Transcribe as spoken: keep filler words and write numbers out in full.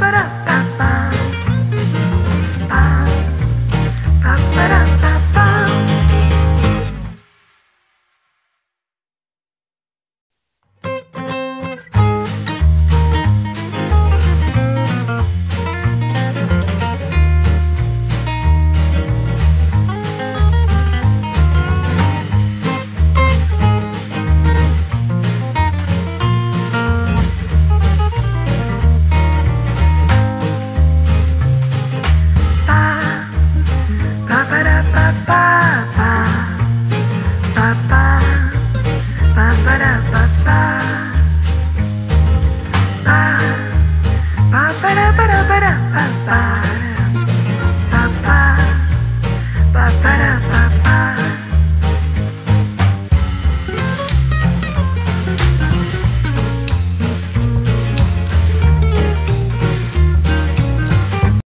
Para, para, para, para, para.